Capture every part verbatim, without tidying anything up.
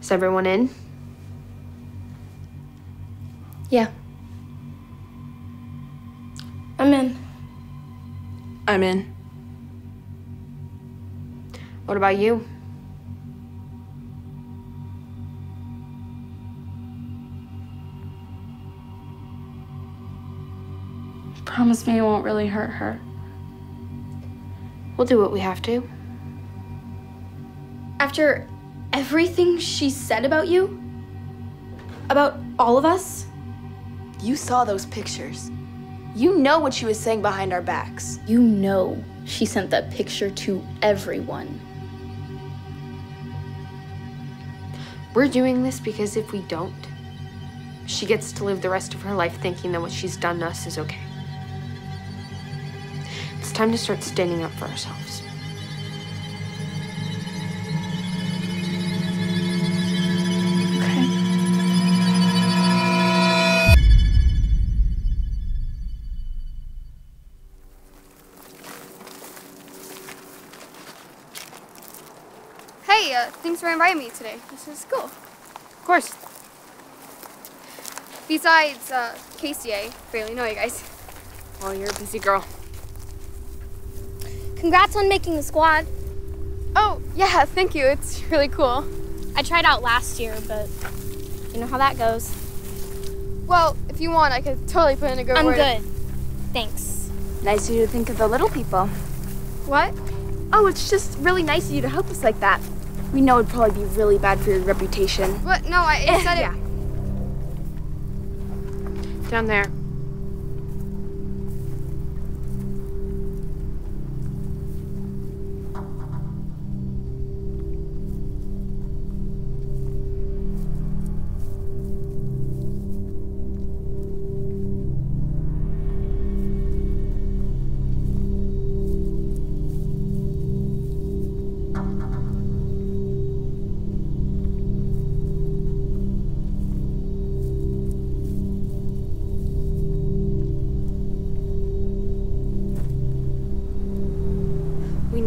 Is everyone in? Yeah. I'm in. I'm in. What about you? Promise me it won't really hurt her. We'll do what we have to. After everything she said about you, about all of us. You saw those pictures. You know what she was saying behind our backs. You know she sent that picture to everyone. We're doing this because if we don't, she gets to live the rest of her life thinking that what she's done to us is okay. It's time to start standing up for ourselves. Hey, uh, thanks for inviting me today. This is cool. Of course. Besides, uh, Casey, I barely know you guys. Well, you're a busy girl. Congrats on making the squad. Oh, yeah, thank you. It's really cool. I tried out last year, but you know how that goes. Well, if you want, I could totally put in a good I'm word. I'm good. Thanks. Nice of you to think of the little people. What? Oh, it's just really nice of you to help us like that. We know it'd probably be really bad for your reputation. What? No, I it said it. Yeah. Down there.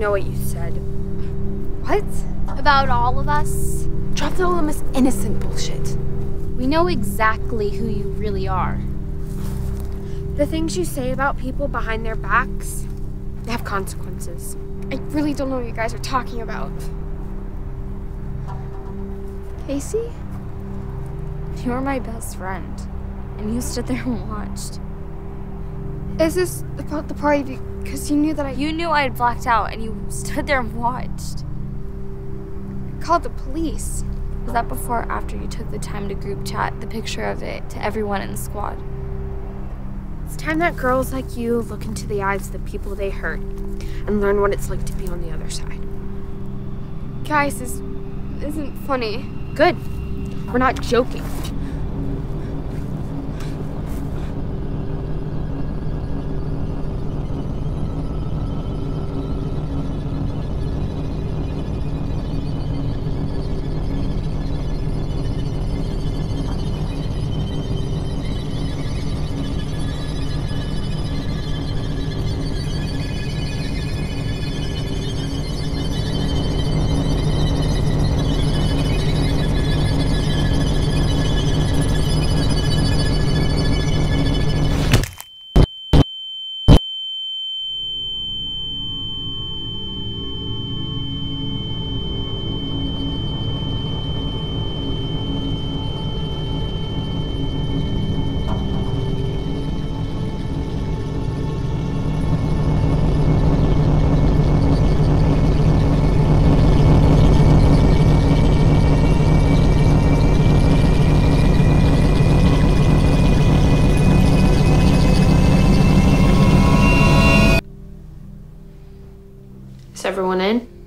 Know what you said. What? About all of us? Drop the Olympus innocent bullshit. We know exactly who you really are. The things you say about people behind their backs, they have consequences. I really don't know what you guys are talking about. Casey? You're my best friend. And you stood there and watched. Is this about the party? Because you knew that I... You knew I had blacked out and you stood there and watched. I called the police. Was that before or after you took the time to group chat the picture of it to everyone in the squad? It's time that girls like you look into the eyes of the people they hurt and learn what it's like to be on the other side. Guys, this isn't funny. Good. We're not joking. Everyone in?